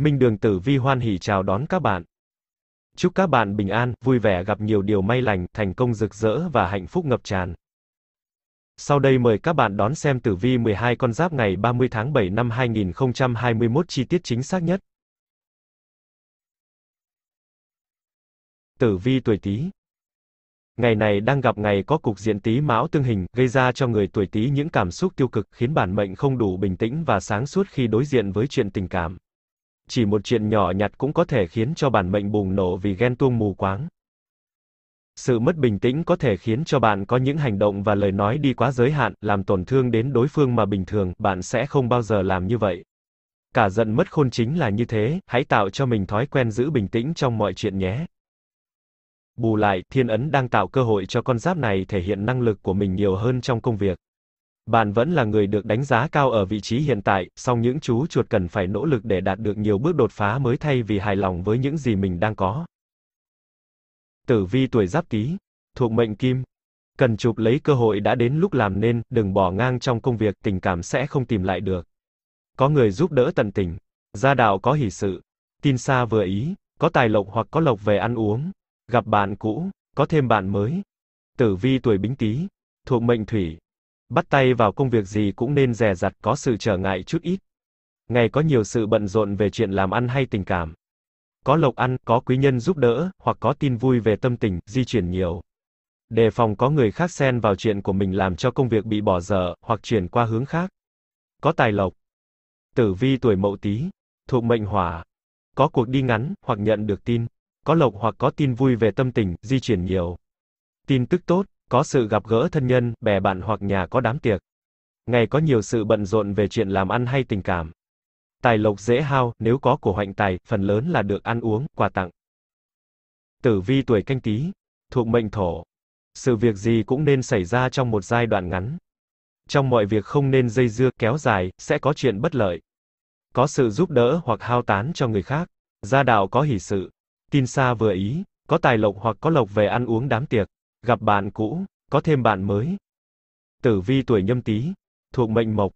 Minh Đường Tử Vi hoan hỉ chào đón các bạn. Chúc các bạn bình an, vui vẻ, gặp nhiều điều may lành, thành công rực rỡ và hạnh phúc ngập tràn. Sau đây mời các bạn đón xem tử vi 12 con giáp ngày 30 tháng 7 năm 2021 chi tiết chính xác nhất. Tử vi tuổi Tý. Ngày này đang gặp ngày có cục diện Tý Mão tương hình, gây ra cho người tuổi Tý những cảm xúc tiêu cực, khiến bản mệnh không đủ bình tĩnh và sáng suốt khi đối diện với chuyện tình cảm. Chỉ một chuyện nhỏ nhặt cũng có thể khiến cho bản mệnh bùng nổ vì ghen tuông mù quáng. Sự mất bình tĩnh có thể khiến cho bạn có những hành động và lời nói đi quá giới hạn, làm tổn thương đến đối phương mà bình thường bạn sẽ không bao giờ làm như vậy. Cả giận mất khôn chính là như thế, hãy tạo cho mình thói quen giữ bình tĩnh trong mọi chuyện nhé. Bù lại, thiên ấn đang tạo cơ hội cho con giáp này thể hiện năng lực của mình nhiều hơn trong công việc. Bạn vẫn là người được đánh giá cao ở vị trí hiện tại, song những chú chuột cần phải nỗ lực để đạt được nhiều bước đột phá mới thay vì hài lòng với những gì mình đang có. Tử vi tuổi Giáp Tý, thuộc mệnh Kim. Cần chụp lấy cơ hội đã đến lúc làm nên, đừng bỏ ngang trong công việc, tình cảm sẽ không tìm lại được. Có người giúp đỡ tận tình, gia đạo có hỷ sự, tin xa vừa ý, có tài lộc hoặc có lộc về ăn uống, gặp bạn cũ, có thêm bạn mới. Tử vi tuổi Bính Tý, thuộc mệnh Thủy. Bắt tay vào công việc gì cũng nên dè dặt, có sự trở ngại chút ít. Ngày có nhiều sự bận rộn về chuyện làm ăn hay tình cảm. Có lộc ăn, có quý nhân giúp đỡ, hoặc có tin vui về tâm tình, di chuyển nhiều. Đề phòng có người khác xen vào chuyện của mình làm cho công việc bị bỏ dở, hoặc chuyển qua hướng khác. Có tài lộc. Tử vi tuổi Mậu Tý, thuộc mệnh Hỏa. Có cuộc đi ngắn, hoặc nhận được tin. Có lộc hoặc có tin vui về tâm tình, di chuyển nhiều. Tin tức tốt. Có sự gặp gỡ thân nhân, bè bạn hoặc nhà có đám tiệc. Ngày có nhiều sự bận rộn về chuyện làm ăn hay tình cảm. Tài lộc dễ hao, nếu có của hoạnh tài, phần lớn là được ăn uống, quà tặng. Tử vi tuổi Canh Tý, thuộc mệnh Thổ. Sự việc gì cũng nên xảy ra trong một giai đoạn ngắn. Trong mọi việc không nên dây dưa, kéo dài, sẽ có chuyện bất lợi. Có sự giúp đỡ hoặc hao tán cho người khác. Gia đạo có hỷ sự. Tin xa vừa ý, có tài lộc hoặc có lộc về ăn uống đám tiệc. Gặp bạn cũ, có thêm bạn mới. Tử vi tuổi Nhâm Tý, thuộc mệnh Mộc.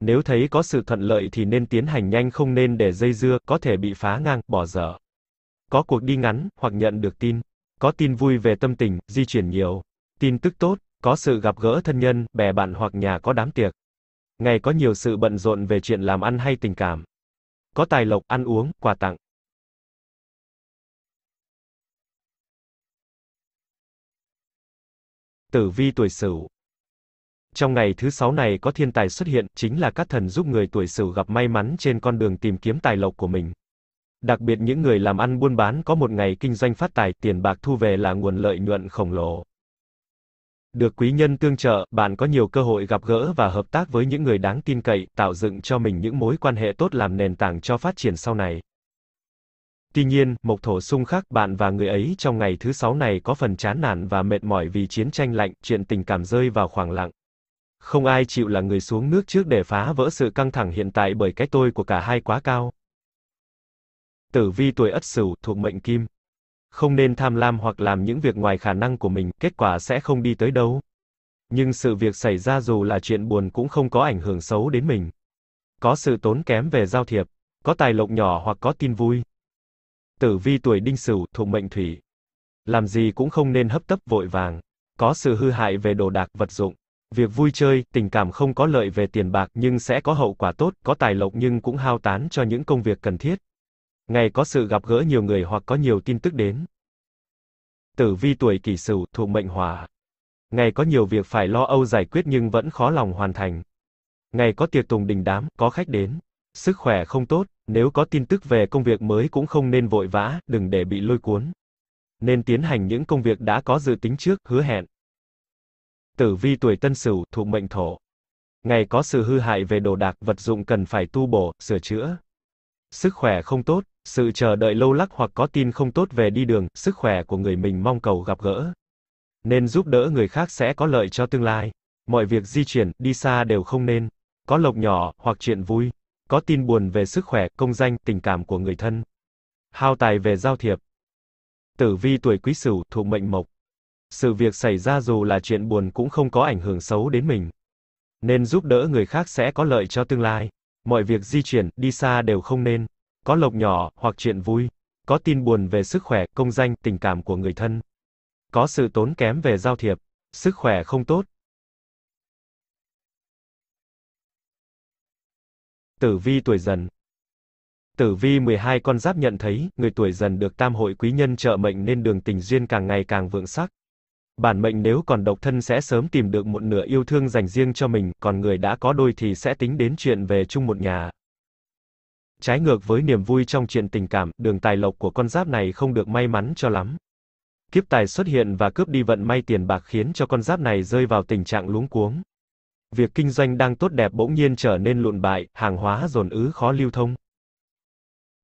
Nếu thấy có sự thuận lợi thì nên tiến hành nhanh, không nên để dây dưa, có thể bị phá ngang, bỏ dở. Có cuộc đi ngắn, hoặc nhận được tin. Có tin vui về tâm tình, di chuyển nhiều. Tin tức tốt, có sự gặp gỡ thân nhân, bè bạn hoặc nhà có đám tiệc. Ngày có nhiều sự bận rộn về chuyện làm ăn hay tình cảm. Có tài lộc, ăn uống, quà tặng. Tử vi tuổi Sửu. Trong ngày thứ 6 này có thiên tài xuất hiện, chính là các thần giúp người tuổi Sửu gặp may mắn trên con đường tìm kiếm tài lộc của mình. Đặc biệt những người làm ăn buôn bán có một ngày kinh doanh phát tài, tiền bạc thu về là nguồn lợi nhuận khổng lồ. Được quý nhân tương trợ, bạn có nhiều cơ hội gặp gỡ và hợp tác với những người đáng tin cậy, tạo dựng cho mình những mối quan hệ tốt làm nền tảng cho phát triển sau này. Tuy nhiên, mộc thổ xung khắc, bạn và người ấy trong ngày thứ 6 này có phần chán nản và mệt mỏi vì chiến tranh lạnh, chuyện tình cảm rơi vào khoảng lặng. Không ai chịu là người xuống nước trước để phá vỡ sự căng thẳng hiện tại bởi cái tôi của cả hai quá cao. Tử vi tuổi Ất Sửu, thuộc mệnh Kim. Không nên tham lam hoặc làm những việc ngoài khả năng của mình, kết quả sẽ không đi tới đâu. Nhưng sự việc xảy ra dù là chuyện buồn cũng không có ảnh hưởng xấu đến mình. Có sự tốn kém về giao thiệp, có tài lộc nhỏ hoặc có tin vui. Tử vi tuổi Đinh Sửu, thuộc mệnh Thủy. Làm gì cũng không nên hấp tấp vội vàng. Có sự hư hại về đồ đạc, vật dụng. Việc vui chơi, tình cảm không có lợi về tiền bạc nhưng sẽ có hậu quả tốt, có tài lộc nhưng cũng hao tán cho những công việc cần thiết. Ngày có sự gặp gỡ nhiều người hoặc có nhiều tin tức đến. Tử vi tuổi Kỷ Sửu, thuộc mệnh Hỏa. Ngày có nhiều việc phải lo âu giải quyết nhưng vẫn khó lòng hoàn thành. Ngày có tiệc tùng đình đám, có khách đến. Sức khỏe không tốt, nếu có tin tức về công việc mới cũng không nên vội vã, đừng để bị lôi cuốn. Nên tiến hành những công việc đã có dự tính trước, hứa hẹn. Tử vi tuổi Tân Sửu, thuộc mệnh Thổ. Ngày có sự hư hại về đồ đạc, vật dụng cần phải tu bổ, sửa chữa. Sức khỏe không tốt, sự chờ đợi lâu lắc hoặc có tin không tốt về đi đường, sức khỏe của người mình mong cầu gặp gỡ. Nên giúp đỡ người khác sẽ có lợi cho tương lai. Mọi việc di chuyển, đi xa đều không nên. Có lộc nhỏ, hoặc chuyện vui. Có tin buồn về sức khỏe, công danh, tình cảm của người thân. Hao tài về giao thiệp. Tử vi tuổi Quý Sửu, thuộc mệnh Mộc. Sự việc xảy ra dù là chuyện buồn cũng không có ảnh hưởng xấu đến mình. Nên giúp đỡ người khác sẽ có lợi cho tương lai. Mọi việc di chuyển, đi xa đều không nên. có lộc nhỏ, hoặc chuyện vui, có tin buồn về sức khỏe, công danh, tình cảm của người thân, có sự tốn kém về giao thiệp, sức khỏe không tốt. Tử vi tuổi Dần. Tử vi 12 con giáp nhận thấy, người tuổi Dần được tam hội quý nhân trợ mệnh nên đường tình duyên càng ngày càng vượng sắc. Bản mệnh nếu còn độc thân sẽ sớm tìm được một nửa yêu thương dành riêng cho mình, còn người đã có đôi thì sẽ tính đến chuyện về chung một nhà. Trái ngược với niềm vui trong chuyện tình cảm, đường tài lộc của con giáp này không được may mắn cho lắm. Kiếp tài xuất hiện và cướp đi vận may tiền bạc khiến cho con giáp này rơi vào tình trạng luống cuống. Việc kinh doanh đang tốt đẹp bỗng nhiên trở nên lụn bại, hàng hóa dồn ứ khó lưu thông.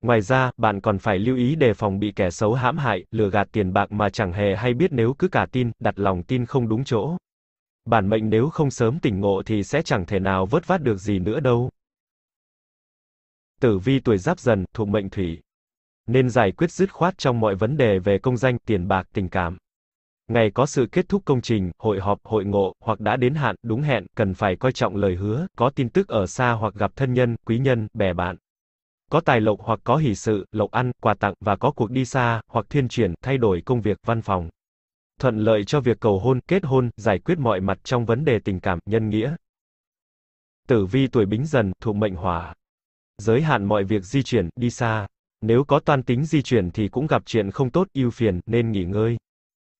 Ngoài ra, bạn còn phải lưu ý đề phòng bị kẻ xấu hãm hại, lừa gạt tiền bạc mà chẳng hề hay biết nếu cứ cả tin, đặt lòng tin không đúng chỗ. Bản mệnh nếu không sớm tỉnh ngộ thì sẽ chẳng thể nào vớt vát được gì nữa đâu. Tử vi tuổi Giáp Dần, thuộc mệnh Thủy. Nên giải quyết dứt khoát trong mọi vấn đề về công danh, tiền bạc, tình cảm. Ngày có sự kết thúc công trình, hội họp, hội ngộ, hoặc đã đến hạn, đúng hẹn, cần phải coi trọng lời hứa, có tin tức ở xa hoặc gặp thân nhân, quý nhân, bè bạn. Có tài lộc hoặc có hỷ sự, lộc ăn, quà tặng, và có cuộc đi xa, hoặc thiên chuyển, thay đổi công việc, văn phòng. Thuận lợi cho việc cầu hôn, kết hôn, giải quyết mọi mặt trong vấn đề tình cảm, nhân nghĩa. Tử vi tuổi Bính Dần, thuộc mệnh Hỏa. Giới hạn mọi việc di chuyển, đi xa. Nếu có toan tính di chuyển thì cũng gặp chuyện không tốt, ưu phiền, nên nghỉ ngơi.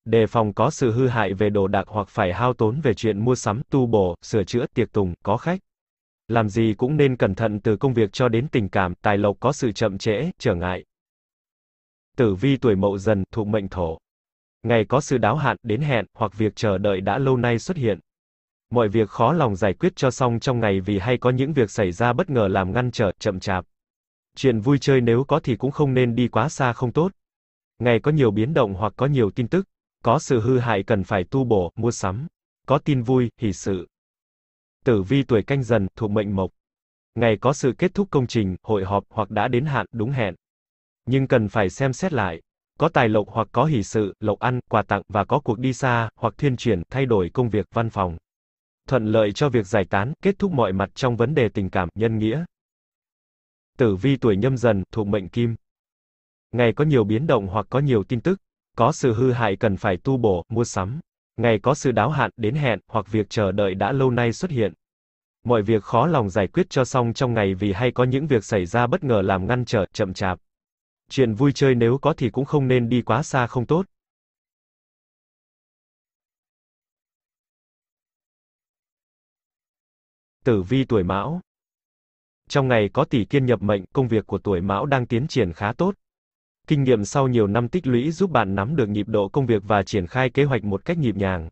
Đề phòng có sự hư hại về đồ đạc hoặc phải hao tốn về chuyện mua sắm, tu bổ, sửa chữa, tiệc tùng, có khách. Làm gì cũng nên cẩn thận từ công việc cho đến tình cảm, tài lộc có sự chậm trễ, trở ngại. Tử vi tuổi Mậu Dần, thuộc mệnh Thổ. Ngày có sự đáo hạn, đến hẹn, hoặc việc chờ đợi đã lâu nay xuất hiện. Mọi việc khó lòng giải quyết cho xong trong ngày vì hay có những việc xảy ra bất ngờ làm ngăn trở, chậm chạp. Chuyện vui chơi nếu có thì cũng không nên đi quá xa không tốt. Ngày có nhiều biến động hoặc có nhiều tin tức. Có sự hư hại cần phải tu bổ, mua sắm. Có tin vui, hỷ sự. Tử vi tuổi Canh Dần, thuộc mệnh Mộc. Ngày có sự kết thúc công trình, hội họp, hoặc đã đến hạn, đúng hẹn. Nhưng cần phải xem xét lại. Có tài lộc hoặc có hỷ sự, lộc ăn, quà tặng, và có cuộc đi xa, hoặc thiên chuyển, thay đổi công việc, văn phòng. Thuận lợi cho việc giải tán, kết thúc mọi mặt trong vấn đề tình cảm, nhân nghĩa. Tử vi tuổi Nhâm Dần, thuộc mệnh Kim. Ngày có nhiều biến động hoặc có nhiều tin tức. Có sự hư hại cần phải tu bổ, mua sắm. Ngày có sự đáo hạn, đến hẹn, hoặc việc chờ đợi đã lâu nay xuất hiện. Mọi việc khó lòng giải quyết cho xong trong ngày vì hay có những việc xảy ra bất ngờ làm ngăn trở, chậm chạp. Chuyện vui chơi nếu có thì cũng không nên đi quá xa không tốt. Tử vi tuổi Mão. Trong ngày có tỷ kiên nhập mệnh, công việc của tuổi Mão đang tiến triển khá tốt. Kinh nghiệm sau nhiều năm tích lũy giúp bạn nắm được nhịp độ công việc và triển khai kế hoạch một cách nhịp nhàng.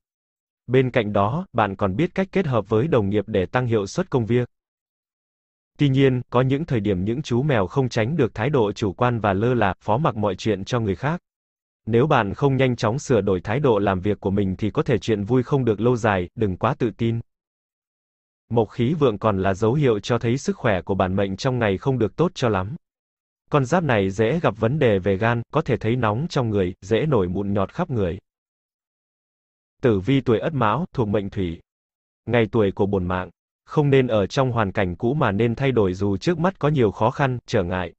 Bên cạnh đó, bạn còn biết cách kết hợp với đồng nghiệp để tăng hiệu suất công việc. Tuy nhiên, có những thời điểm những chú mèo không tránh được thái độ chủ quan và lơ là, phó mặc mọi chuyện cho người khác. Nếu bạn không nhanh chóng sửa đổi thái độ làm việc của mình thì có thể chuyện vui không được lâu dài, đừng quá tự tin. Mộc khí vượng còn là dấu hiệu cho thấy sức khỏe của bản mệnh trong ngày không được tốt cho lắm. Con giáp này dễ gặp vấn đề về gan, có thể thấy nóng trong người, dễ nổi mụn nhọt khắp người. Tử vi tuổi Ất Mão, thuộc mệnh Thủy. Ngày tuổi của bổn mạng. Không nên ở trong hoàn cảnh cũ mà nên thay đổi dù trước mắt có nhiều khó khăn, trở ngại.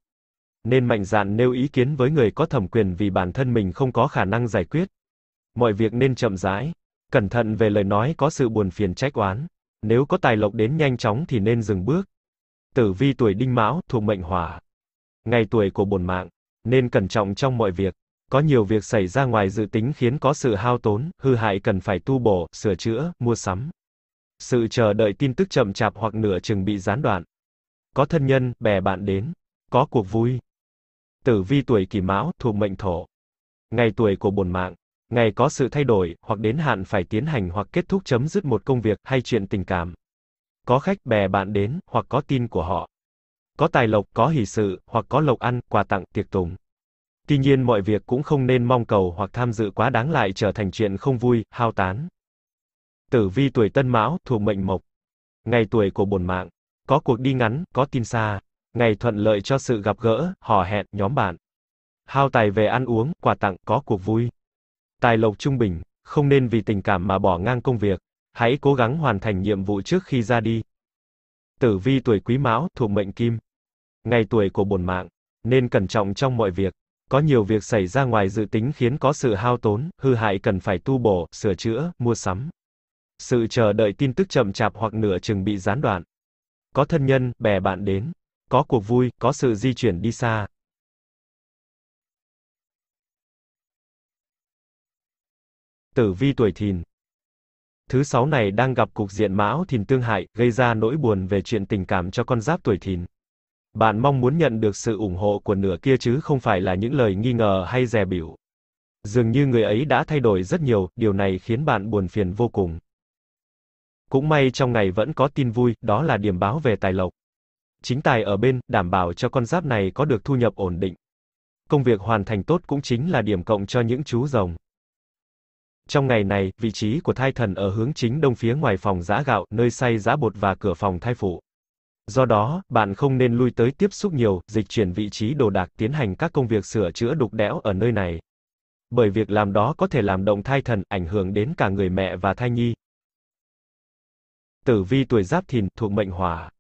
Nên mạnh dạn nêu ý kiến với người có thẩm quyền vì bản thân mình không có khả năng giải quyết. Mọi việc nên chậm rãi. Cẩn thận về lời nói có sự buồn phiền trách oán. Nếu có tài lộc đến nhanh chóng thì nên dừng bước. Tử vi tuổi Đinh Mão, thuộc mệnh Hỏa. Ngày tuổi của bổn mạng, nên cẩn trọng trong mọi việc, có nhiều việc xảy ra ngoài dự tính khiến có sự hao tốn, hư hại cần phải tu bổ, sửa chữa, mua sắm. Sự chờ đợi tin tức chậm chạp hoặc nửa chừng bị gián đoạn. Có thân nhân, bè bạn đến, có cuộc vui. Tử vi tuổi Kỷ Mão, thuộc mệnh Thổ. Ngày tuổi của bổn mạng, ngày có sự thay đổi, hoặc đến hạn phải tiến hành hoặc kết thúc chấm dứt một công việc hay chuyện tình cảm. Có khách, bè bạn đến, hoặc có tin của họ. Có tài lộc, có hỷ sự, hoặc có lộc ăn, quà tặng, tiệc tùng. Tuy nhiên mọi việc cũng không nên mong cầu hoặc tham dự quá đáng lại trở thành chuyện không vui, hao tán. Tử vi tuổi Tân Mão, thuộc mệnh Mộc. Ngày tuổi của bổn mạng. Có cuộc đi ngắn, có tin xa. Ngày thuận lợi cho sự gặp gỡ, hò hẹn, nhóm bạn. Hao tài về ăn uống, quà tặng, có cuộc vui. Tài lộc trung bình, không nên vì tình cảm mà bỏ ngang công việc. Hãy cố gắng hoàn thành nhiệm vụ trước khi ra đi. Tử vi tuổi Quý Mão, thuộc mệnh Kim. Ngày tuổi của bổn mạng, nên cẩn trọng trong mọi việc. Có nhiều việc xảy ra ngoài dự tính khiến có sự hao tốn, hư hại cần phải tu bổ, sửa chữa, mua sắm. Sự chờ đợi tin tức chậm chạp hoặc nửa chừng bị gián đoạn. Có thân nhân, bè bạn đến. Có cuộc vui, có sự di chuyển đi xa. Tử vi tuổi Thìn. Thứ sáu này đang gặp cục diện Mão Thìn tương hại, gây ra nỗi buồn về chuyện tình cảm cho con giáp tuổi Thìn. Bạn mong muốn nhận được sự ủng hộ của nửa kia chứ không phải là những lời nghi ngờ hay dè bỉu. Dường như người ấy đã thay đổi rất nhiều, điều này khiến bạn buồn phiền vô cùng. Cũng may trong ngày vẫn có tin vui, đó là điểm báo về tài lộc. Chính tài ở bên, đảm bảo cho con giáp này có được thu nhập ổn định. Công việc hoàn thành tốt cũng chính là điểm cộng cho những chú rồng. Trong ngày này, vị trí của thai thần ở hướng chính đông phía ngoài phòng giã gạo, nơi xay giã bột và cửa phòng thai phụ. Do đó, bạn không nên lui tới tiếp xúc nhiều, dịch chuyển vị trí đồ đạc tiến hành các công việc sửa chữa đục đẽo ở nơi này. Bởi việc làm đó có thể làm động thai thần, ảnh hưởng đến cả người mẹ và thai nhi. Tử vi tuổi Giáp Thìn, thuộc mệnh Hỏa.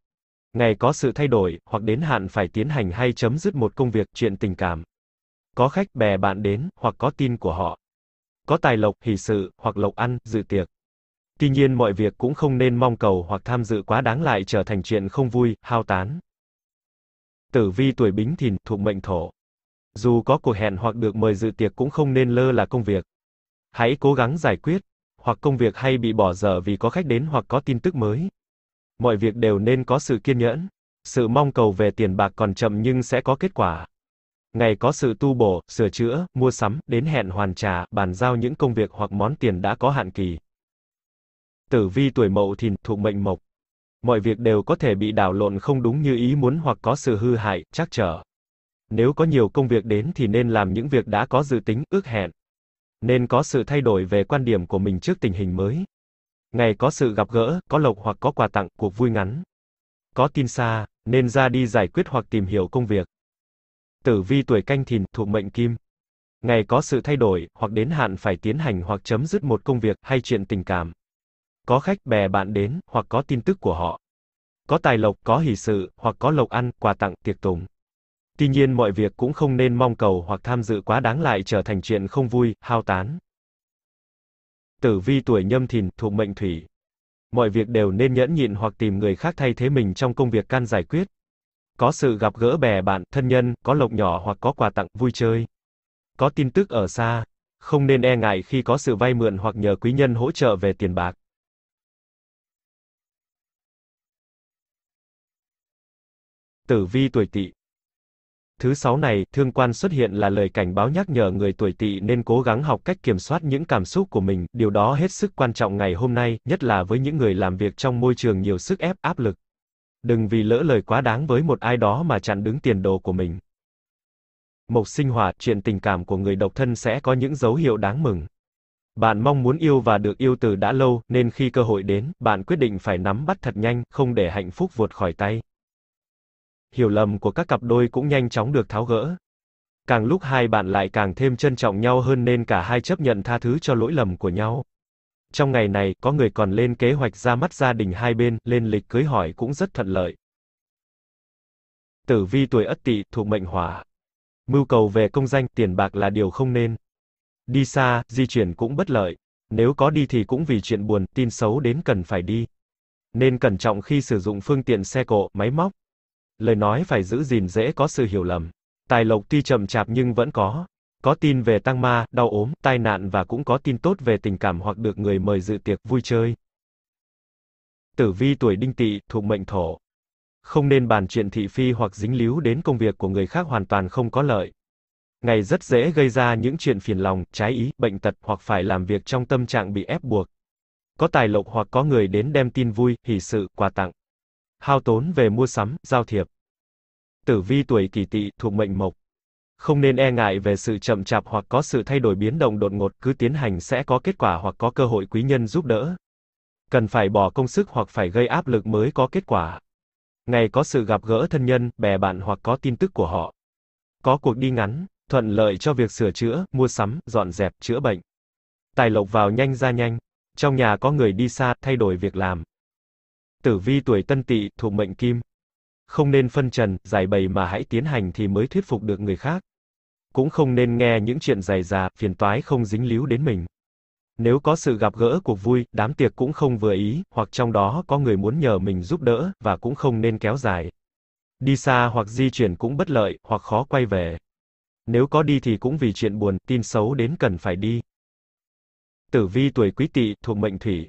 Ngày có sự thay đổi, hoặc đến hạn phải tiến hành hay chấm dứt một công việc, chuyện tình cảm. Có khách bè bạn đến, hoặc có tin của họ. Có tài lộc, hỷ sự, hoặc lộc ăn, dự tiệc. Tuy nhiên mọi việc cũng không nên mong cầu hoặc tham dự quá đáng lại trở thành chuyện không vui, hao tán. Tử vi tuổi Bính Thìn, thuộc mệnh Thổ. Dù có cuộc hẹn hoặc được mời dự tiệc cũng không nên lơ là công việc. Hãy cố gắng giải quyết, hoặc công việc hay bị bỏ dở vì có khách đến hoặc có tin tức mới. Mọi việc đều nên có sự kiên nhẫn. Sự mong cầu về tiền bạc còn chậm nhưng sẽ có kết quả. Ngày có sự tu bổ, sửa chữa, mua sắm, đến hẹn hoàn trả, bàn giao những công việc hoặc món tiền đã có hạn kỳ. Tử vi tuổi Mậu Thìn, thuộc mệnh Mộc. Mọi việc đều có thể bị đảo lộn không đúng như ý muốn hoặc có sự hư hại, trắc trở. Nếu có nhiều công việc đến thì nên làm những việc đã có dự tính, ước hẹn. Nên có sự thay đổi về quan điểm của mình trước tình hình mới. Ngày có sự gặp gỡ, có lộc hoặc có quà tặng, cuộc vui ngắn. Có tin xa, nên ra đi giải quyết hoặc tìm hiểu công việc. Tử vi tuổi Canh Thìn, thuộc mệnh Kim. Ngày có sự thay đổi, hoặc đến hạn phải tiến hành hoặc chấm dứt một công việc, hay chuyện tình cảm. Có khách bè bạn đến, hoặc có tin tức của họ. Có tài lộc, có hỷ sự, hoặc có lộc ăn, quà tặng, tiệc tùng. Tuy nhiên mọi việc cũng không nên mong cầu hoặc tham dự quá đáng lại trở thành chuyện không vui, hao tán. Tử vi tuổi Nhâm Thìn, thuộc mệnh Thủy. Mọi việc đều nên nhẫn nhịn hoặc tìm người khác thay thế mình trong công việc can giải quyết. Có sự gặp gỡ bè bạn, thân nhân, có lộc nhỏ hoặc có quà tặng, vui chơi. Có tin tức ở xa, không nên e ngại khi có sự vay mượn hoặc nhờ quý nhân hỗ trợ về tiền bạc. Tử vi tuổi Tỵ. Thứ sáu này, thương quan xuất hiện là lời cảnh báo nhắc nhở người tuổi Tỵ nên cố gắng học cách kiểm soát những cảm xúc của mình, điều đó hết sức quan trọng ngày hôm nay, nhất là với những người làm việc trong môi trường nhiều sức ép, áp lực. Đừng vì lỡ lời quá đáng với một ai đó mà chặn đứng tiền đồ của mình. Mộc sinh hỏa, chuyện tình cảm của người độc thân sẽ có những dấu hiệu đáng mừng. Bạn mong muốn yêu và được yêu từ đã lâu, nên khi cơ hội đến, bạn quyết định phải nắm bắt thật nhanh, không để hạnh phúc vụt khỏi tay. Hiểu lầm của các cặp đôi cũng nhanh chóng được tháo gỡ. Càng lúc hai bạn lại càng thêm trân trọng nhau hơn nên cả hai chấp nhận tha thứ cho lỗi lầm của nhau. Trong ngày này, có người còn lên kế hoạch ra mắt gia đình hai bên, lên lịch cưới hỏi cũng rất thuận lợi. Tử vi tuổi Ất Tỵ, thuộc mệnh Hỏa. Mưu cầu về công danh, tiền bạc là điều không nên. Đi xa, di chuyển cũng bất lợi. Nếu có đi thì cũng vì chuyện buồn, tin xấu đến cần phải đi. Nên cẩn trọng khi sử dụng phương tiện xe cộ, máy móc. Lời nói phải giữ gìn dễ có sự hiểu lầm. Tài lộc tuy chậm chạp nhưng vẫn có. Có tin về tăng ma, đau ốm, tai nạn và cũng có tin tốt về tình cảm hoặc được người mời dự tiệc, vui chơi. Tử vi tuổi Đinh Tỵ, thuộc mệnh Thổ. Không nên bàn chuyện thị phi hoặc dính líu đến công việc của người khác, hoàn toàn không có lợi. Ngày rất dễ gây ra những chuyện phiền lòng, trái ý, bệnh tật hoặc phải làm việc trong tâm trạng bị ép buộc. Có tài lộc hoặc có người đến đem tin vui, hỷ sự, quà tặng. Hao tốn về mua sắm, giao thiệp. Tử vi tuổi Kỷ Tỵ, thuộc mệnh Mộc. Không nên e ngại về sự chậm chạp hoặc có sự thay đổi biến động đột ngột, cứ tiến hành sẽ có kết quả hoặc có cơ hội quý nhân giúp đỡ. Cần phải bỏ công sức hoặc phải gây áp lực mới có kết quả. Ngày có sự gặp gỡ thân nhân, bè bạn hoặc có tin tức của họ. Có cuộc đi ngắn, thuận lợi cho việc sửa chữa, mua sắm, dọn dẹp, chữa bệnh. Tài lộc vào nhanh ra nhanh. Trong nhà có người đi xa, thay đổi việc làm. Tử vi tuổi Tân Tỵ, thuộc mệnh Kim. Không nên phân trần, giải bày mà hãy tiến hành thì mới thuyết phục được người khác. Cũng không nên nghe những chuyện dài dà, phiền toái không dính líu đến mình. Nếu có sự gặp gỡ cuộc vui, đám tiệc cũng không vừa ý, hoặc trong đó có người muốn nhờ mình giúp đỡ, và cũng không nên kéo dài. Đi xa hoặc di chuyển cũng bất lợi, hoặc khó quay về. Nếu có đi thì cũng vì chuyện buồn, tin xấu đến cần phải đi. Tử vi tuổi Quý Tỵ thuộc mệnh Thủy.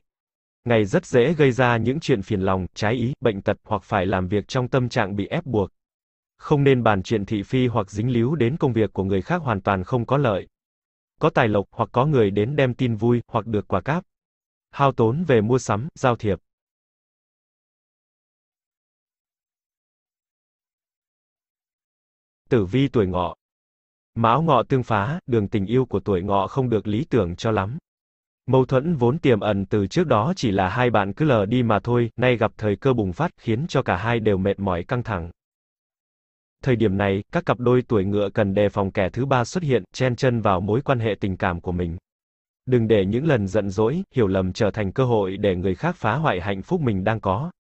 Ngày rất dễ gây ra những chuyện phiền lòng, trái ý, bệnh tật hoặc phải làm việc trong tâm trạng bị ép buộc. Không nên bàn chuyện thị phi hoặc dính líu đến công việc của người khác hoàn toàn không có lợi. Có tài lộc hoặc có người đến đem tin vui hoặc được quà cáp. Hao tốn về mua sắm, giao thiệp. Tử vi tuổi Ngọ. Mão Ngọ tương phá, đường tình yêu của tuổi Ngọ không được lý tưởng cho lắm. Mâu thuẫn vốn tiềm ẩn từ trước đó chỉ là hai bạn cứ lờ đi mà thôi, nay gặp thời cơ bùng phát khiến cho cả hai đều mệt mỏi căng thẳng. Thời điểm này, các cặp đôi tuổi Ngựa cần đề phòng kẻ thứ ba xuất hiện, chen chân vào mối quan hệ tình cảm của mình. Đừng để những lần giận dỗi, hiểu lầm trở thành cơ hội để người khác phá hoại hạnh phúc mình đang có.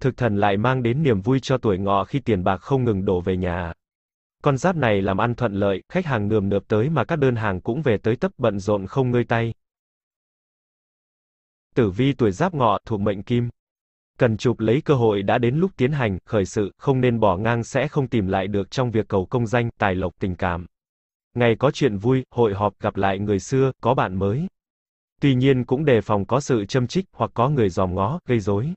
Thực thần lại mang đến niềm vui cho tuổi Ngọ khi tiền bạc không ngừng đổ về nhà. Con giáp này làm ăn thuận lợi, khách hàng nườm nượp tới mà các đơn hàng cũng về tới tấp, bận rộn không ngơi tay. Tử vi tuổi Giáp Ngọ thuộc mệnh Kim. Cần chụp lấy cơ hội đã đến lúc tiến hành, khởi sự, không nên bỏ ngang sẽ không tìm lại được trong việc cầu công danh, tài lộc, tình cảm. Ngày có chuyện vui, hội họp, gặp lại người xưa, có bạn mới. Tuy nhiên cũng đề phòng có sự châm chích, hoặc có người dòm ngó, gây rối.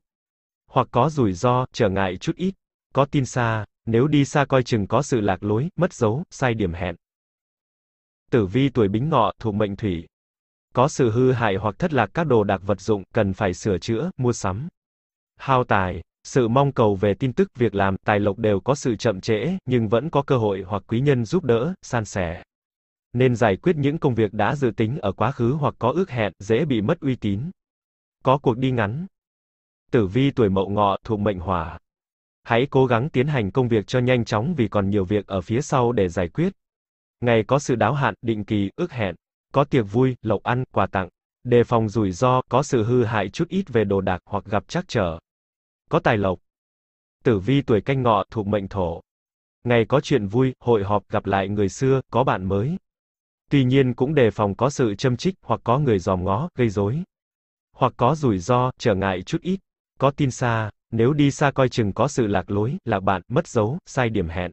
Hoặc có rủi ro, trở ngại chút ít. Có tin xa, nếu đi xa coi chừng có sự lạc lối, mất dấu, sai điểm hẹn. Tử vi tuổi Bính Ngọ thuộc mệnh Thủy. Có sự hư hại hoặc thất lạc các đồ đạc vật dụng, cần phải sửa chữa, mua sắm. Hao tài, sự mong cầu về tin tức, việc làm, tài lộc đều có sự chậm trễ, nhưng vẫn có cơ hội hoặc quý nhân giúp đỡ, san sẻ. Nên giải quyết những công việc đã dự tính ở quá khứ hoặc có ước hẹn, dễ bị mất uy tín. Có cuộc đi ngắn. Tử vi tuổi Mậu Ngọ thuộc mệnh Hỏa. Hãy cố gắng tiến hành công việc cho nhanh chóng vì còn nhiều việc ở phía sau để giải quyết. Ngày có sự đáo hạn, định kỳ, ước hẹn. Có tiệc vui, lộc ăn, quà tặng. Đề phòng rủi ro, có sự hư hại chút ít về đồ đạc hoặc gặp trắc trở. Có tài lộc. Tử vi tuổi Canh Ngọ thuộc mệnh Thổ. Ngày có chuyện vui, hội họp, gặp lại người xưa, có bạn mới. Tuy nhiên cũng đề phòng có sự châm chích hoặc có người dòm ngó, gây rối. Hoặc có rủi ro, trở ngại chút ít. Có tin xa, nếu đi xa coi chừng có sự lạc lối, lạc bạn, mất dấu, sai điểm hẹn.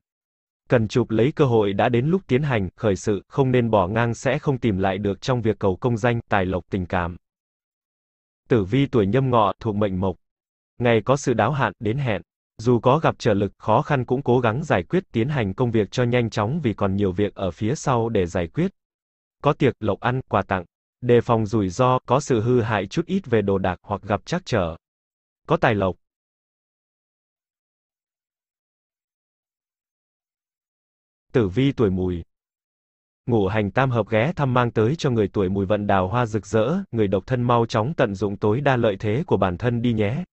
Cần chụp lấy cơ hội đã đến lúc tiến hành, khởi sự, không nên bỏ ngang sẽ không tìm lại được trong việc cầu công danh, tài lộc, tình cảm. Tử vi tuổi Nhâm Ngọ thuộc mệnh Mộc. Ngày có sự đáo hạn, đến hẹn. Dù có gặp trở lực, khó khăn cũng cố gắng giải quyết, tiến hành công việc cho nhanh chóng vì còn nhiều việc ở phía sau để giải quyết. Có tiệc, lộc ăn, quà tặng. Đề phòng rủi ro, có sự hư hại chút ít về đồ đạc hoặc gặp trắc trở. Có tài lộc. Tử vi tuổi Mùi. Ngũ hành tam hợp ghé thăm mang tới cho người tuổi Mùi vận đào hoa rực rỡ, người độc thân mau chóng tận dụng tối đa lợi thế của bản thân đi nhé.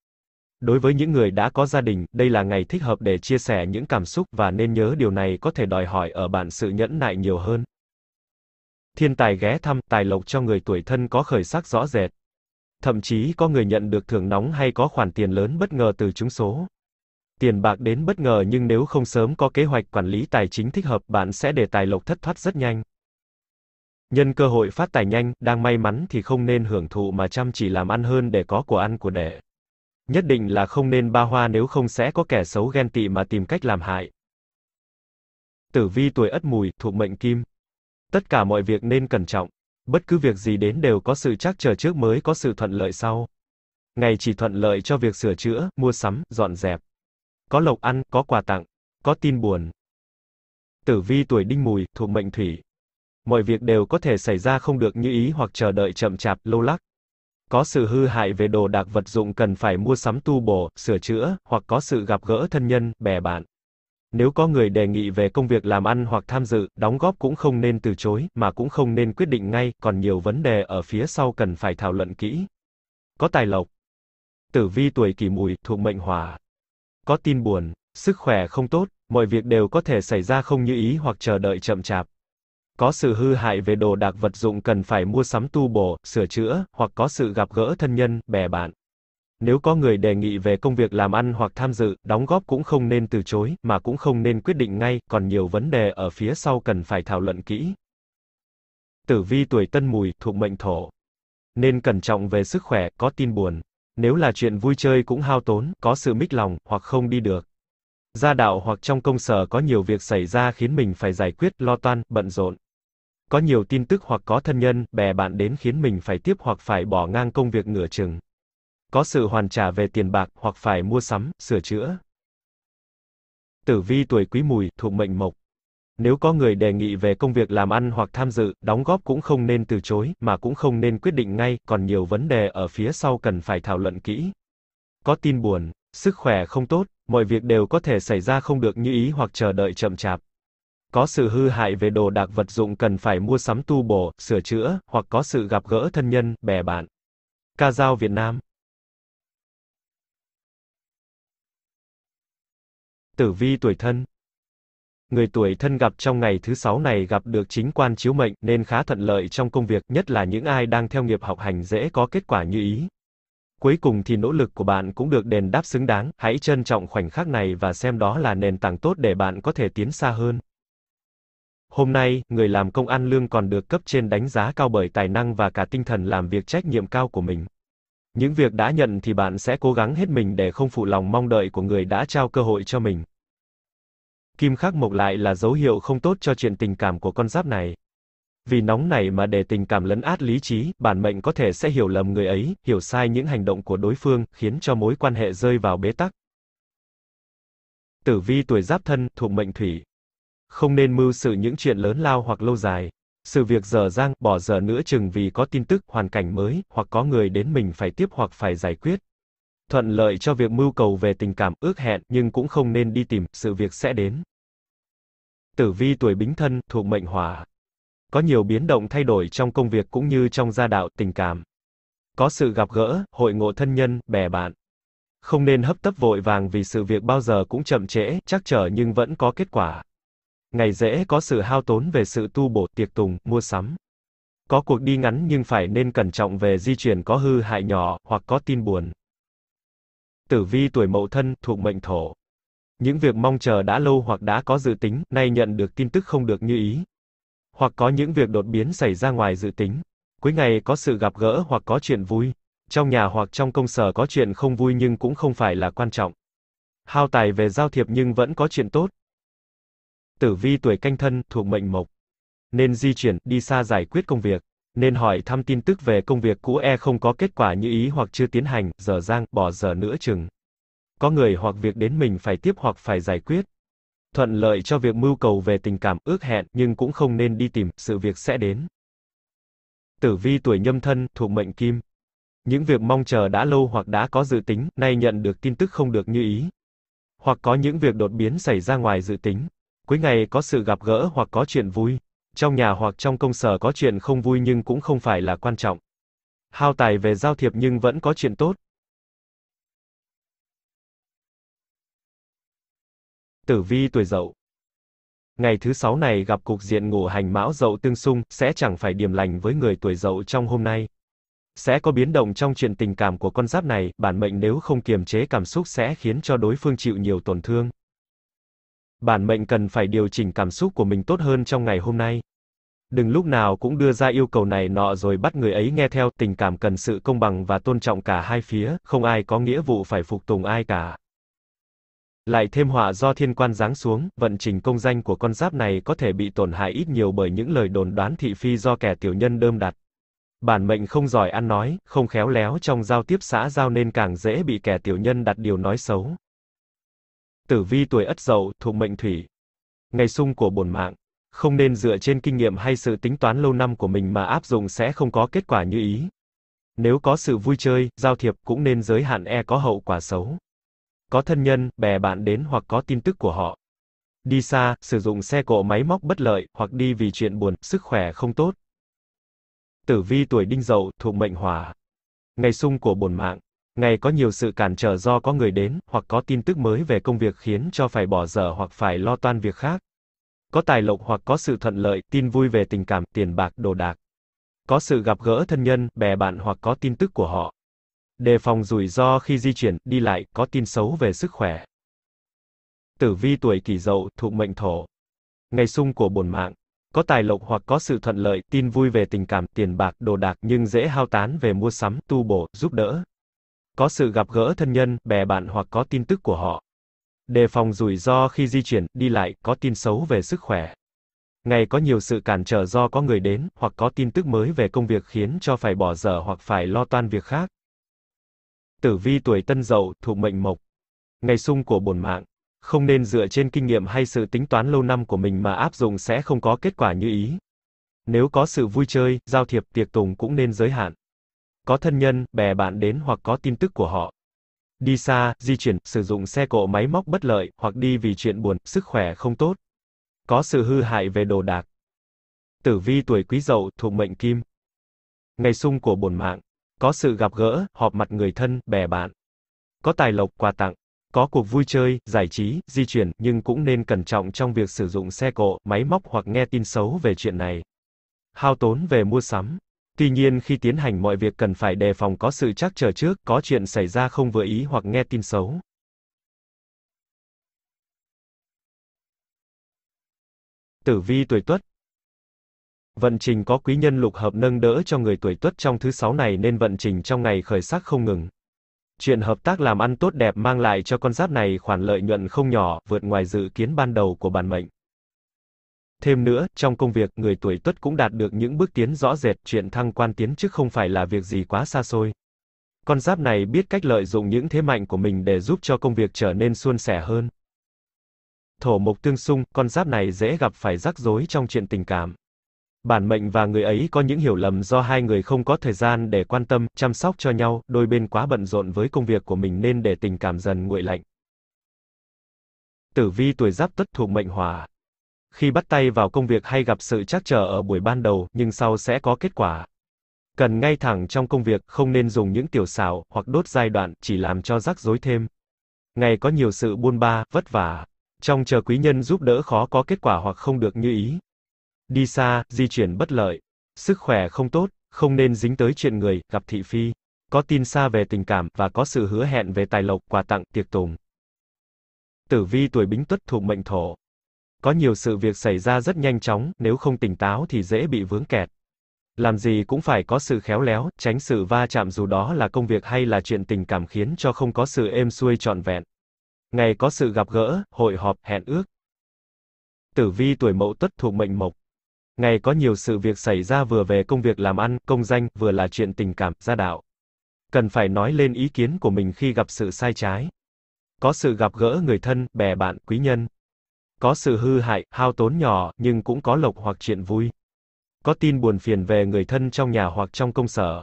Đối với những người đã có gia đình, đây là ngày thích hợp để chia sẻ những cảm xúc và nên nhớ điều này có thể đòi hỏi ở bạn sự nhẫn nại nhiều hơn. Thiên tài ghé thăm, tài lộc cho người tuổi Thân có khởi sắc rõ rệt. Thậm chí có người nhận được thưởng nóng hay có khoản tiền lớn bất ngờ từ trúng số. Tiền bạc đến bất ngờ nhưng nếu không sớm có kế hoạch quản lý tài chính thích hợp, bạn sẽ để tài lộc thất thoát rất nhanh. Nhân cơ hội phát tài nhanh, đang may mắn thì không nên hưởng thụ mà chăm chỉ làm ăn hơn để có của ăn của để. Nhất định là không nên ba hoa nếu không sẽ có kẻ xấu ghen tị mà tìm cách làm hại. Tử vi tuổi Ất Mùi, thuộc mệnh Kim. Tất cả mọi việc nên cẩn trọng. Bất cứ việc gì đến đều có sự trắc trở trước mới có sự thuận lợi sau. Ngày chỉ thuận lợi cho việc sửa chữa, mua sắm, dọn dẹp. Có lộc ăn, có quà tặng, có tin buồn. Tử vi tuổi Đinh Mùi, thuộc mệnh Thủy. Mọi việc đều có thể xảy ra không được như ý hoặc chờ đợi chậm chạp, lâu lắc. Có sự hư hại về đồ đạc vật dụng cần phải mua sắm tu bổ, sửa chữa, hoặc có sự gặp gỡ thân nhân, bè bạn. Nếu có người đề nghị về công việc làm ăn hoặc tham dự, đóng góp cũng không nên từ chối, mà cũng không nên quyết định ngay, còn nhiều vấn đề ở phía sau cần phải thảo luận kỹ. Có tài lộc. Tử vi tuổi Kỷ Mùi, thuộc mệnh Hỏa. Có tin buồn, sức khỏe không tốt, mọi việc đều có thể xảy ra không như ý hoặc chờ đợi chậm chạp. Có sự hư hại về đồ đạc vật dụng cần phải mua sắm tu bổ, sửa chữa, hoặc có sự gặp gỡ thân nhân, bè bạn. Nếu có người đề nghị về công việc làm ăn hoặc tham dự, đóng góp cũng không nên từ chối, mà cũng không nên quyết định ngay, còn nhiều vấn đề ở phía sau cần phải thảo luận kỹ. Tử vi tuổi Tân Mùi, thuộc mệnh Thổ, nên cẩn trọng về sức khỏe, có tin buồn. Nếu là chuyện vui chơi cũng hao tốn, có sự mích lòng, hoặc không đi được. Gia đạo hoặc trong công sở có nhiều việc xảy ra khiến mình phải giải quyết, lo toan, bận rộn. Có nhiều tin tức hoặc có thân nhân, bè bạn đến khiến mình phải tiếp hoặc phải bỏ ngang công việc nửa chừng. Có sự hoàn trả về tiền bạc, hoặc phải mua sắm, sửa chữa. Tử vi tuổi Quý Mùi, thuộc mệnh Mộc. Nếu có người đề nghị về công việc làm ăn hoặc tham dự, đóng góp cũng không nên từ chối, mà cũng không nên quyết định ngay, còn nhiều vấn đề ở phía sau cần phải thảo luận kỹ. Có tin buồn, sức khỏe không tốt, mọi việc đều có thể xảy ra không được như ý hoặc chờ đợi chậm chạp. Có sự hư hại về đồ đạc vật dụng cần phải mua sắm tu bổ, sửa chữa, hoặc có sự gặp gỡ thân nhân, bè bạn. Ca dao Việt Nam. Tử vi tuổi Thân. Người tuổi Thân gặp trong ngày thứ 6 này gặp được chính quan chiếu mệnh, nên khá thuận lợi trong công việc, nhất là những ai đang theo nghiệp học hành dễ có kết quả như ý. Cuối cùng thì nỗ lực của bạn cũng được đền đáp xứng đáng, hãy trân trọng khoảnh khắc này và xem đó là nền tảng tốt để bạn có thể tiến xa hơn. Hôm nay, người làm công ăn lương còn được cấp trên đánh giá cao bởi tài năng và cả tinh thần làm việc trách nhiệm cao của mình. Những việc đã nhận thì bạn sẽ cố gắng hết mình để không phụ lòng mong đợi của người đã trao cơ hội cho mình. Kim khắc mộc lại là dấu hiệu không tốt cho chuyện tình cảm của con giáp này. Vì nóng nảy mà để tình cảm lấn át lý trí, bản mệnh có thể sẽ hiểu lầm người ấy, hiểu sai những hành động của đối phương, khiến cho mối quan hệ rơi vào bế tắc. Tử vi tuổi Giáp Thân, thuộc mệnh Thủy. Không nên mưu sự những chuyện lớn lao hoặc lâu dài. Sự việc dở dang, bỏ dở nữa chừng vì có tin tức, hoàn cảnh mới, hoặc có người đến mình phải tiếp hoặc phải giải quyết. Thuận lợi cho việc mưu cầu về tình cảm, ước hẹn, nhưng cũng không nên đi tìm, sự việc sẽ đến. Tử vi tuổi Bính Thân, thuộc mệnh Hỏa. Có nhiều biến động thay đổi trong công việc cũng như trong gia đạo, tình cảm. Có sự gặp gỡ, hội ngộ thân nhân, bè bạn. Không nên hấp tấp vội vàng vì sự việc bao giờ cũng chậm trễ, trắc trở nhưng vẫn có kết quả. Ngày dễ có sự hao tốn về sự tu bổ, tiệc tùng, mua sắm. Có cuộc đi ngắn nhưng phải nên cẩn trọng về di chuyển, có hư hại nhỏ, hoặc có tin buồn. Tử vi tuổi Mậu Thân, thuộc mệnh Thổ. Những việc mong chờ đã lâu hoặc đã có dự tính, nay nhận được tin tức không được như ý. Hoặc có những việc đột biến xảy ra ngoài dự tính. Cuối ngày có sự gặp gỡ hoặc có chuyện vui. Trong nhà hoặc trong công sở có chuyện không vui nhưng cũng không phải là quan trọng. Hao tài về giao thiệp nhưng vẫn có chuyện tốt. Tử vi tuổi Canh Thân, thuộc mệnh Mộc. Nên di chuyển, đi xa giải quyết công việc. Nên hỏi thăm tin tức về công việc cũ không có kết quả như ý hoặc chưa tiến hành, dở dang, bỏ dở nữa chừng. Có người hoặc việc đến mình phải tiếp hoặc phải giải quyết. Thuận lợi cho việc mưu cầu về tình cảm, ước hẹn, nhưng cũng không nên đi tìm, sự việc sẽ đến. Tử vi tuổi Nhâm Thân, thuộc mệnh Kim. Những việc mong chờ đã lâu hoặc đã có dự tính, nay nhận được tin tức không được như ý. Hoặc có những việc đột biến xảy ra ngoài dự tính. Cuối ngày có sự gặp gỡ hoặc có chuyện vui. Trong nhà hoặc trong công sở có chuyện không vui nhưng cũng không phải là quan trọng. Hao tài về giao thiệp nhưng vẫn có chuyện tốt. Tử vi tuổi Dậu. Ngày thứ 6 này gặp cục diện ngũ hành Mão Dậu tương xung, sẽ chẳng phải điểm lành với người tuổi Dậu trong hôm nay. Sẽ có biến động trong chuyện tình cảm của con giáp này, bản mệnh nếu không kiềm chế cảm xúc sẽ khiến cho đối phương chịu nhiều tổn thương. Bản mệnh cần phải điều chỉnh cảm xúc của mình tốt hơn trong ngày hôm nay. Đừng lúc nào cũng đưa ra yêu cầu này nọ rồi bắt người ấy nghe theo, tình cảm cần sự công bằng và tôn trọng cả hai phía, không ai có nghĩa vụ phải phục tùng ai cả. Lại thêm họa do thiên quan giáng xuống, vận trình công danh của con giáp này có thể bị tổn hại ít nhiều bởi những lời đồn đoán thị phi do kẻ tiểu nhân đơm đặt. Bản mệnh không giỏi ăn nói, không khéo léo trong giao tiếp xã giao nên càng dễ bị kẻ tiểu nhân đặt điều nói xấu. Tử vi tuổi Ất Dậu, thuộc mệnh Thủy. Ngày xung của bổn mạng. Không nên dựa trên kinh nghiệm hay sự tính toán lâu năm của mình mà áp dụng, sẽ không có kết quả như ý. Nếu có sự vui chơi, giao thiệp cũng nên giới hạn, có hậu quả xấu. Có thân nhân, bè bạn đến hoặc có tin tức của họ. Đi xa, sử dụng xe cộ máy móc bất lợi, hoặc đi vì chuyện buồn, sức khỏe không tốt. Tử vi tuổi Đinh Dậu, thuộc mệnh Hỏa. Ngày xung của bổn mạng. Ngày có nhiều sự cản trở do có người đến, hoặc có tin tức mới về công việc khiến cho phải bỏ dở hoặc phải lo toan việc khác. Có tài lộc hoặc có sự thuận lợi, tin vui về tình cảm, tiền bạc, đồ đạc. Có sự gặp gỡ thân nhân, bè bạn hoặc có tin tức của họ. Đề phòng rủi ro khi di chuyển, đi lại, có tin xấu về sức khỏe. Tử vi tuổi Kỷ Dậu, thuộc mệnh Thổ. Ngày xung của bổn mạng. Có tài lộc hoặc có sự thuận lợi, tin vui về tình cảm, tiền bạc, đồ đạc nhưng dễ hao tán về mua sắm, tu bổ, giúp đỡ. Có sự gặp gỡ thân nhân, bè bạn hoặc có tin tức của họ. Đề phòng rủi ro khi di chuyển, đi lại, có tin xấu về sức khỏe. Ngày có nhiều sự cản trở do có người đến, hoặc có tin tức mới về công việc khiến cho phải bỏ dở hoặc phải lo toan việc khác. Tử vi tuổi Tân Dậu, thuộc mệnh Mộc. Ngày xung của bổn mạng. Không nên dựa trên kinh nghiệm hay sự tính toán lâu năm của mình mà áp dụng sẽ không có kết quả như ý. Nếu có sự vui chơi, giao thiệp, tiệc tùng cũng nên giới hạn. Có thân nhân, bè bạn đến hoặc có tin tức của họ. Đi xa, di chuyển, sử dụng xe cộ máy móc bất lợi, hoặc đi vì chuyện buồn, sức khỏe không tốt. Có sự hư hại về đồ đạc. Tử vi tuổi Quý Dậu, thuộc mệnh Kim. Ngày xung của bổn mạng. Có sự gặp gỡ, họp mặt người thân, bè bạn. Có tài lộc, quà tặng. Có cuộc vui chơi, giải trí, di chuyển, nhưng cũng nên cẩn trọng trong việc sử dụng xe cộ, máy móc hoặc nghe tin xấu về chuyện này. Hao tốn về mua sắm. Tuy nhiên khi tiến hành mọi việc cần phải đề phòng có sự trắc trở trước, có chuyện xảy ra không vừa ý hoặc nghe tin xấu. Tử vi tuổi Tuất. Vận trình có quý nhân lục hợp nâng đỡ cho người tuổi Tuất trong thứ sáu này nên vận trình trong ngày khởi sắc không ngừng. Chuyện hợp tác làm ăn tốt đẹp mang lại cho con giáp này khoản lợi nhuận không nhỏ, vượt ngoài dự kiến ban đầu của bản mệnh. Thêm nữa, trong công việc, người tuổi Tuất cũng đạt được những bước tiến rõ rệt, chuyện thăng quan tiến chức không phải là việc gì quá xa xôi. Con giáp này biết cách lợi dụng những thế mạnh của mình để giúp cho công việc trở nên suôn sẻ hơn. Thổ mộc tương xung, con giáp này dễ gặp phải rắc rối trong chuyện tình cảm. Bản mệnh và người ấy có những hiểu lầm do hai người không có thời gian để quan tâm, chăm sóc cho nhau, đôi bên quá bận rộn với công việc của mình nên để tình cảm dần nguội lạnh. Tử vi tuổi Giáp, Tuất thuộc mệnh Hỏa. Khi bắt tay vào công việc hay gặp sự trắc trở ở buổi ban đầu, nhưng sau sẽ có kết quả. Cần ngay thẳng trong công việc, không nên dùng những tiểu xảo, hoặc đốt giai đoạn, chỉ làm cho rắc rối thêm. Ngày có nhiều sự buôn ba, vất vả. Trong chờ quý nhân giúp đỡ khó có kết quả hoặc không được như ý. Đi xa, di chuyển bất lợi. Sức khỏe không tốt, không nên dính tới chuyện người, gặp thị phi. Có tin xa về tình cảm, và có sự hứa hẹn về tài lộc, quà tặng, tiệc tùng. Tử vi tuổi Bính, Tuất thuộc mệnh Thổ. Có nhiều sự việc xảy ra rất nhanh chóng, nếu không tỉnh táo thì dễ bị vướng kẹt. Làm gì cũng phải có sự khéo léo, tránh sự va chạm dù đó là công việc hay là chuyện tình cảm khiến cho không có sự êm xuôi trọn vẹn. Ngày có sự gặp gỡ, hội họp, hẹn ước. Tử vi tuổi Mậu, Tuất thuộc mệnh Mộc. Ngày có nhiều sự việc xảy ra vừa về công việc làm ăn, công danh, vừa là chuyện tình cảm, gia đạo. Cần phải nói lên ý kiến của mình khi gặp sự sai trái. Có sự gặp gỡ người thân, bè bạn, quý nhân. Có sự hư hại, hao tốn nhỏ, nhưng cũng có lộc hoặc chuyện vui. Có tin buồn phiền về người thân trong nhà hoặc trong công sở.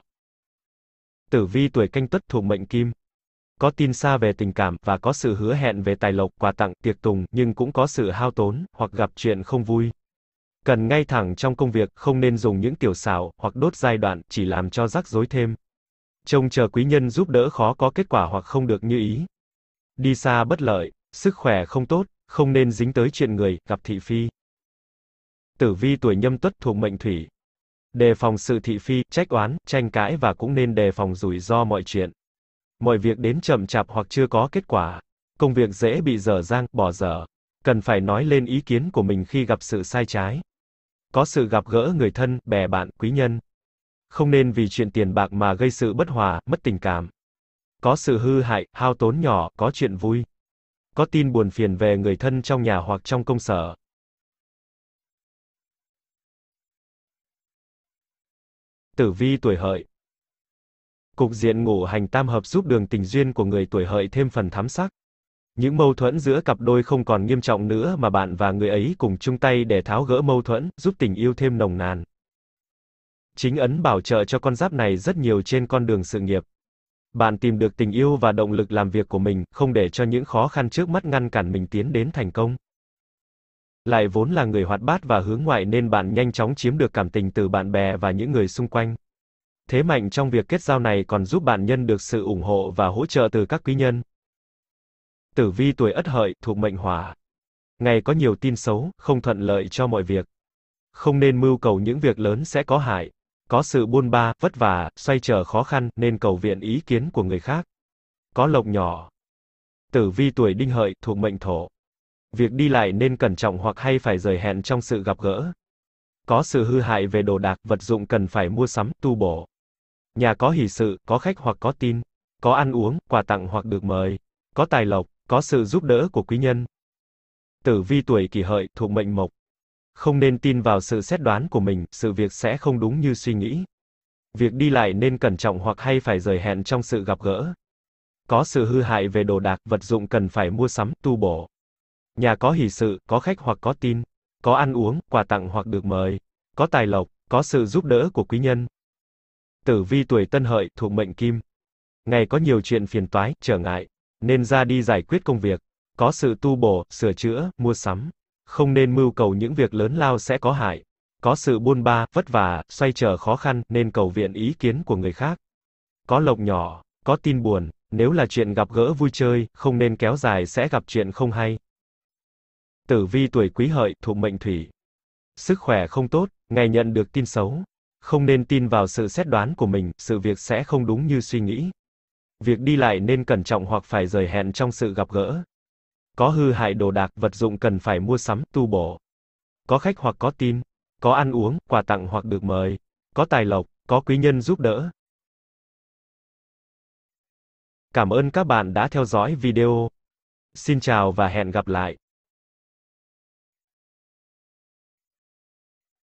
Tử vi tuổi Canh, Tuất thuộc mệnh Kim. Có tin xa về tình cảm, và có sự hứa hẹn về tài lộc, quà tặng, tiệc tùng, nhưng cũng có sự hao tốn, hoặc gặp chuyện không vui. Cần ngay thẳng trong công việc, không nên dùng những tiểu xảo, hoặc đốt giai đoạn, chỉ làm cho rắc rối thêm. Trông chờ quý nhân giúp đỡ khó có kết quả hoặc không được như ý. Đi xa bất lợi, sức khỏe không tốt, không nên dính tới chuyện người, gặp thị phi. Tử vi tuổi Nhâm, Tuất thuộc mệnh Thủy. Đề phòng sự thị phi, trách oán, tranh cãi và cũng nên đề phòng rủi ro mọi chuyện. Mọi việc đến chậm chạp hoặc chưa có kết quả. Công việc dễ bị dở dang, bỏ dở. Cần phải nói lên ý kiến của mình khi gặp sự sai trái. Có sự gặp gỡ người thân, bè bạn, quý nhân. Không nên vì chuyện tiền bạc mà gây sự bất hòa, mất tình cảm. Có sự hư hại, hao tốn nhỏ, có chuyện vui. Có tin buồn phiền về người thân trong nhà hoặc trong công sở. Tử vi tuổi Hợi. Cục diện ngũ hành tam hợp giúp đường tình duyên của người tuổi Hợi thêm phần thắm sắc. Những mâu thuẫn giữa cặp đôi không còn nghiêm trọng nữa mà bạn và người ấy cùng chung tay để tháo gỡ mâu thuẫn, giúp tình yêu thêm nồng nàn. Chính ấn bảo trợ cho con giáp này rất nhiều trên con đường sự nghiệp. Bạn tìm được tình yêu và động lực làm việc của mình, không để cho những khó khăn trước mắt ngăn cản mình tiến đến thành công. Lại vốn là người hoạt bát và hướng ngoại nên bạn nhanh chóng chiếm được cảm tình từ bạn bè và những người xung quanh. Thế mạnh trong việc kết giao này còn giúp bạn nhân được sự ủng hộ và hỗ trợ từ các quý nhân. Tử vi tuổi Ất, Hợi thuộc mệnh Hỏa. Ngày có nhiều tin xấu, không thuận lợi cho mọi việc. Không nên mưu cầu những việc lớn sẽ có hại. Có sự buôn ba, vất vả, xoay trở khó khăn, nên cầu viện ý kiến của người khác. Có lộc nhỏ. Tử vi tuổi Đinh Hợi, thuộc mệnh Thổ. Việc đi lại nên cẩn trọng hoặc hay phải rời hẹn trong sự gặp gỡ. Có sự hư hại về đồ đạc, vật dụng cần phải mua sắm, tu bổ. Nhà có hỷ sự, có khách hoặc có tin. Có ăn uống, quà tặng hoặc được mời. Có tài lộc, có sự giúp đỡ của quý nhân. Tử vi tuổi Kỷ Hợi, thuộc mệnh Mộc. Không nên tin vào sự xét đoán của mình, sự việc sẽ không đúng như suy nghĩ. Việc đi lại nên cẩn trọng hoặc hay phải rời hẹn trong sự gặp gỡ. Có sự hư hại về đồ đạc, vật dụng cần phải mua sắm, tu bổ. Nhà có hỷ sự, có khách hoặc có tin. Có ăn uống, quà tặng hoặc được mời. Có tài lộc, có sự giúp đỡ của quý nhân. Tử vi tuổi Tân Hợi, thuộc mệnh Kim. Ngày có nhiều chuyện phiền toái, trở ngại, nên ra đi giải quyết công việc. Có sự tu bổ, sửa chữa, mua sắm. Không nên mưu cầu những việc lớn lao sẽ có hại. Có sự buôn ba, vất vả, xoay trở khó khăn, nên cầu viện ý kiến của người khác. Có lộc nhỏ, có tin buồn, nếu là chuyện gặp gỡ vui chơi, không nên kéo dài sẽ gặp chuyện không hay. Tử vi tuổi Quý Hợi, thuộc mệnh Thủy. Sức khỏe không tốt, ngày nhận được tin xấu. Không nên tin vào sự xét đoán của mình, sự việc sẽ không đúng như suy nghĩ. Việc đi lại nên cẩn trọng hoặc phải rời hẹn trong sự gặp gỡ. Có hư hại đồ đạc, vật dụng cần phải mua sắm, tu bổ. Có khách hoặc có tin. Có ăn uống, quà tặng hoặc được mời. Có tài lộc, có quý nhân giúp đỡ. Cảm ơn các bạn đã theo dõi video. Xin chào và hẹn gặp lại.